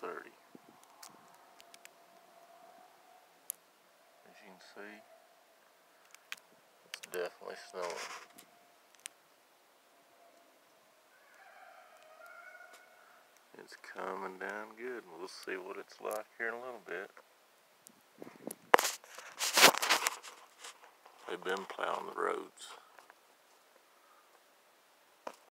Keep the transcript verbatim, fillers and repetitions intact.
thirty. As you can see, it's definitely snowing. It's coming down good. We'll see what it's like here in a little bit. They've been plowing the roads.